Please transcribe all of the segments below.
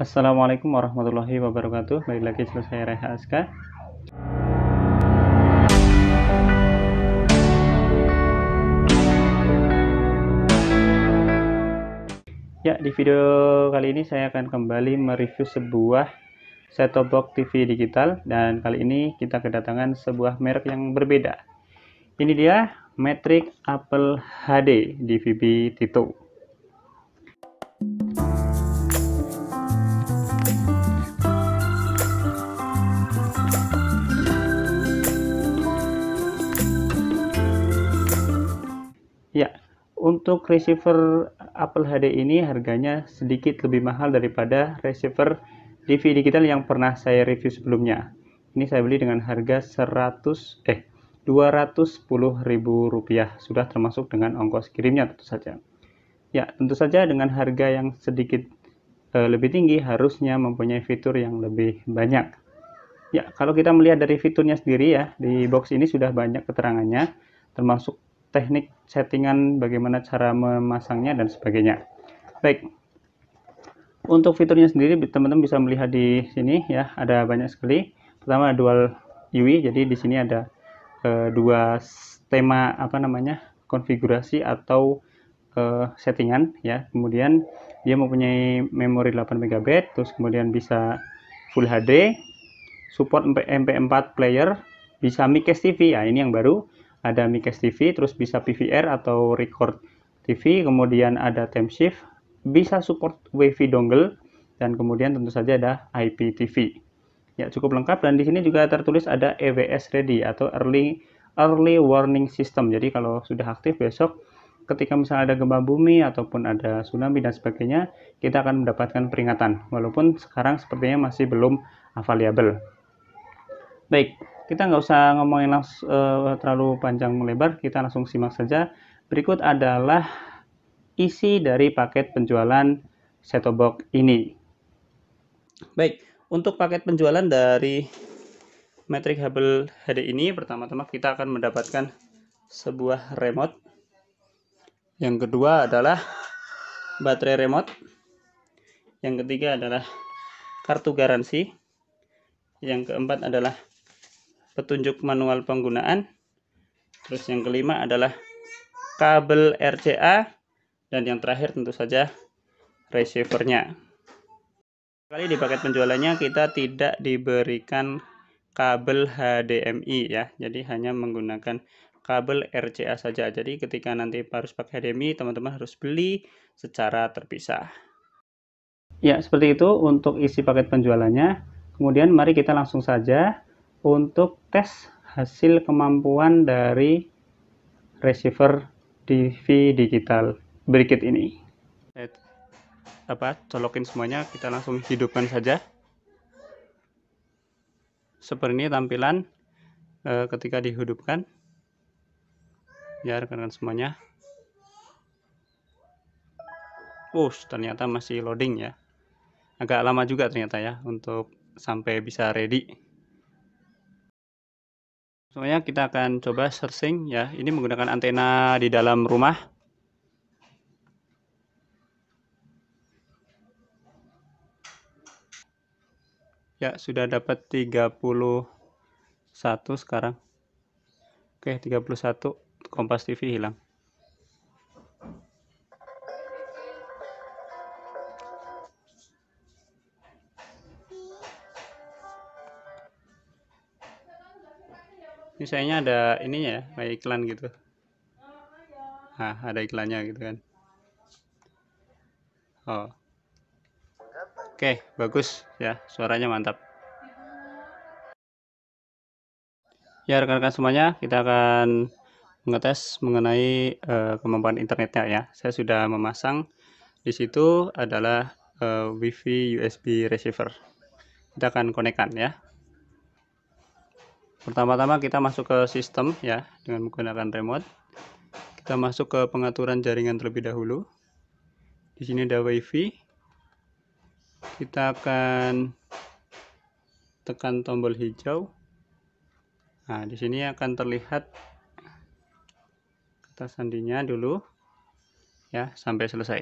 Assalamualaikum warahmatullahi wabarakatuh. Balik lagi bersama saya Rehaska. Ya, di video kali ini saya akan kembali mereview sebuah set-top box TV digital, dan kali ini kita kedatangan sebuah merek yang berbeda. Ini dia Matrix Apple HD DVB-T2. Ya, untuk receiver Apple HD ini harganya sedikit lebih mahal daripada receiver TV digital yang pernah saya review sebelumnya. Ini saya beli dengan harga Rp210.000, sudah termasuk dengan ongkos kirimnya tentu saja. Ya, tentu saja dengan harga yang sedikit lebih tinggi harusnya mempunyai fitur yang lebih banyak. Ya, kalau kita melihat dari fiturnya sendiri ya, di box ini sudah banyak keterangannya, termasuk teknik settingan, bagaimana cara memasangnya dan sebagainya. Baik, untuk fiturnya sendiri teman-teman bisa melihat di sini ya, ada banyak sekali. Pertama dual UI, jadi di sini ada dua tema konfigurasi atau settingan ya. Kemudian dia mempunyai memori 8 MB, terus kemudian bisa Full HD, support MP4 player, bisa MeeCast TV ya, ini yang baru. Ada MeeCast TV, terus bisa PVR atau record TV, kemudian ada Timeshift, bisa support WiFi dongle, dan kemudian tentu saja ada IPTV. Ya, cukup lengkap, dan di sini juga tertulis ada EWS ready atau early warning system. Jadi kalau sudah aktif, besok ketika misalnya ada gempa bumi ataupun ada tsunami dan sebagainya, kita akan mendapatkan peringatan. Walaupun sekarang sepertinya masih belum available. Baik, kita nggak usah ngomongin terlalu panjang melebar, kita langsung simak saja. Berikut adalah isi dari paket penjualan set-top box ini. Baik, untuk paket penjualan dari Matrix Apple HD ini, pertama-tama kita akan mendapatkan sebuah remote. Yang kedua adalah baterai remote. Yang ketiga adalah kartu garansi. Yang keempat adalah petunjuk manual penggunaan. Terus yang kelima adalah kabel RCA, dan yang terakhir tentu saja receivernya. Kali di paket penjualannya kita tidak diberikan kabel HDMI ya, jadi hanya menggunakan kabel RCA saja. Jadi ketika nanti harus pakai HDMI, teman-teman harus beli secara terpisah. Ya, seperti itu untuk isi paket penjualannya. Kemudian mari kita langsung saja untuk tes hasil kemampuan dari receiver TV digital berikut ini. Colokin semuanya, kita langsung hidupkan saja. Seperti ini tampilan ketika dihidupkan. Ya, rekan-rekan semuanya. Ternyata masih loading ya. Agak lama juga ternyata ya untuk sampai bisa ready. Semuanya kita akan coba searching ya. Ini menggunakan antena di dalam rumah. Ya, sudah dapat 31 sekarang. Oke, 31. Kompas TV hilang. Ini sayangnya ada ininya ya, kayak iklan gitu. Nah, ada iklannya gitu kan. Oke, bagus ya, suaranya mantap. Ya, rekan-rekan semuanya, kita akan mengetes mengenai kemampuan internetnya ya. Saya sudah memasang di situ adalah WiFi USB receiver. Kita akan konekkan ya. Pertama-tama kita masuk ke sistem ya, dengan menggunakan remote. Kita masuk ke pengaturan jaringan terlebih dahulu. Di sini ada WiFi. Kita akan tekan tombol hijau. Nah, di sini akan terlihat kata sandinya dulu ya, sampai selesai.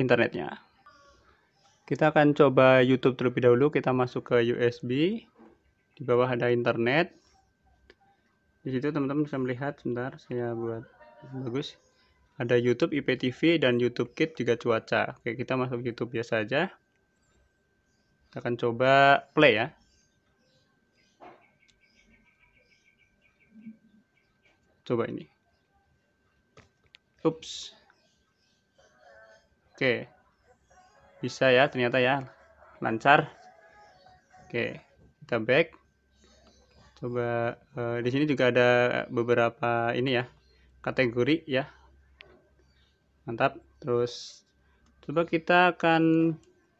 internetnya. Kita akan coba YouTube terlebih dahulu. Kita masuk ke USB. Di bawah ada internet. Di situ teman-teman bisa melihat, sebentar saya buat bagus. Ada YouTube, IPTV, dan YouTube Kids juga cuaca. Oke, kita masuk YouTube biasa aja. Kita akan coba play ya. Coba ini. Ups. Oke. Bisa ya ternyata ya. Lancar. Oke, kita back. Coba di sini juga ada beberapa ini ya, kategori ya. Mantap. Terus coba kita akan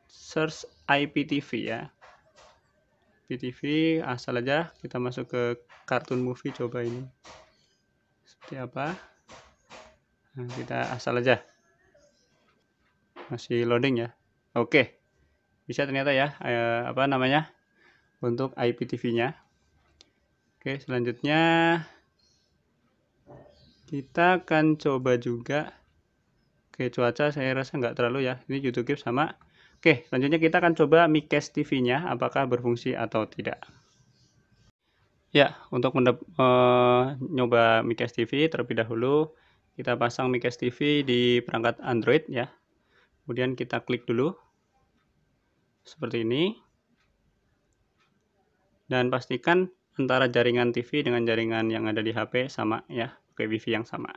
search IPTV ya. IPTV asal aja kita masuk ke kartun movie, coba ini seperti apa. Nah, kita asal aja. Masih loading ya. Oke. Bisa ternyata ya apa namanya? Untuk IPTV-nya. Oke, selanjutnya kita akan coba juga. Oke, cuaca saya rasa nggak terlalu ya. Ini YouTube sama. Oke, selanjutnya kita akan coba MeeCast TV-nya, apakah berfungsi atau tidak. Ya, untuk nyoba MeeCast TV terlebih dahulu, kita pasang MeeCast TV di perangkat Android ya. Kemudian kita klik dulu seperti ini. Dan pastikan antara jaringan TV dengan jaringan yang ada di HP sama ya, pakai wifi yang sama.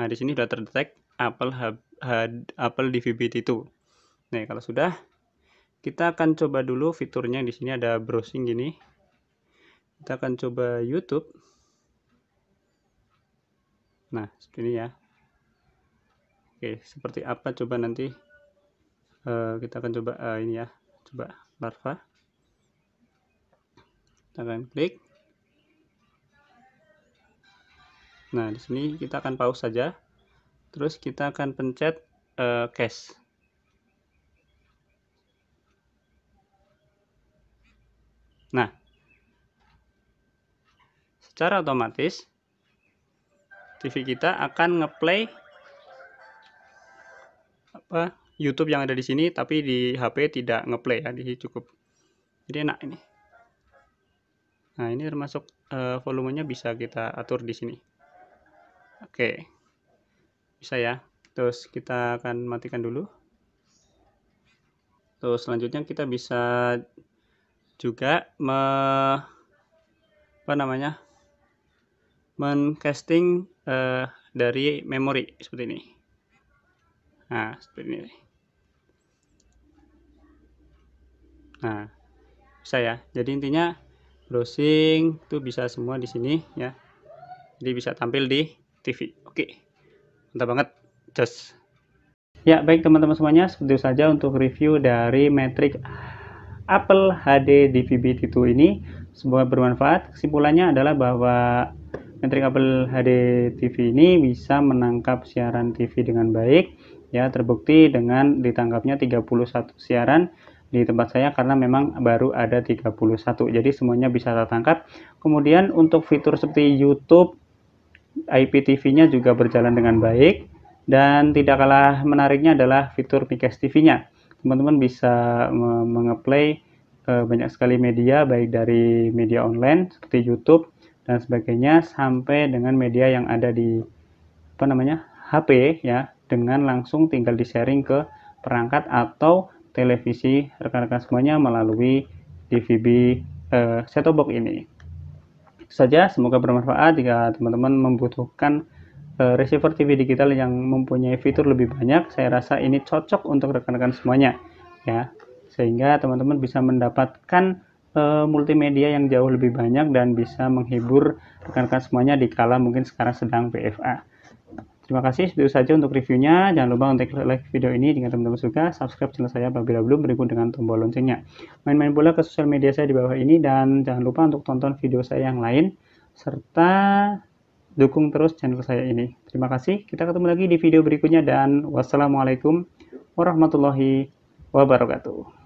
Nah, di sini sudah terdetek Apple DVB-T2. Nah, kalau sudah, kita akan coba dulu fiturnya. Di sini ada browsing gini. Kita akan coba YouTube. Nah, seperti ini ya. Oke, seperti apa coba nanti kita akan coba ini ya. Coba larva. Kita akan klik. Nah, di sini kita akan pause saja. Terus kita akan pencet cache. Nah, secara otomatis TV kita akan ngeplay apa YouTube yang ada di sini, tapi di HP tidak ngeplay ya, di cukup. Jadi enak ini. Nah, ini termasuk volumenya bisa kita atur di sini. Oke. Bisa ya. Terus kita akan matikan dulu. Terus selanjutnya kita bisa juga mencasting dari memori seperti ini. Nah, seperti ini. Nah, bisa ya. Jadi intinya browsing itu bisa semua di sini ya. Jadi bisa tampil di TV. Oke. Mantap banget. Just. Ya, baik teman-teman semuanya, seperti itu saja untuk review dari Matrix Apple HD DVB-T2 ini. Semoga bermanfaat. Kesimpulannya adalah bahwa Matrix Apple HD TV ini bisa menangkap siaran TV dengan baik ya, terbukti dengan ditangkapnya 31 siaran di tempat saya karena memang baru ada 31. Jadi semuanya bisa tertangkap. Kemudian untuk fitur seperti YouTube, IPTV-nya juga berjalan dengan baik, dan tidak kalah menariknya adalah fitur MeeCast TV-nya. Teman-teman bisa mengeplay banyak sekali media, baik dari media online seperti YouTube dan sebagainya sampai dengan media yang ada di HP ya, dengan langsung tinggal di-sharing ke perangkat atau televisi rekan-rekan semuanya melalui DVB set-top box ini. Itu saja, semoga bermanfaat. Jika teman-teman membutuhkan receiver TV digital yang mempunyai fitur lebih banyak, saya rasa ini cocok untuk rekan-rekan semuanya ya, sehingga teman-teman bisa mendapatkan multimedia yang jauh lebih banyak dan bisa menghibur rekan-rekan semuanya di kala mungkin sekarang sedang PFA. Terima kasih, itu saja untuk reviewnya. Jangan lupa untuk like video ini jika teman-teman suka, subscribe channel saya apabila belum, berikut dengan tombol loncengnya. Main-main bola ke sosial media saya di bawah ini, dan jangan lupa untuk tonton video saya yang lain, serta dukung terus channel saya ini. Terima kasih, kita ketemu lagi di video berikutnya, dan wassalamualaikum warahmatullahi wabarakatuh.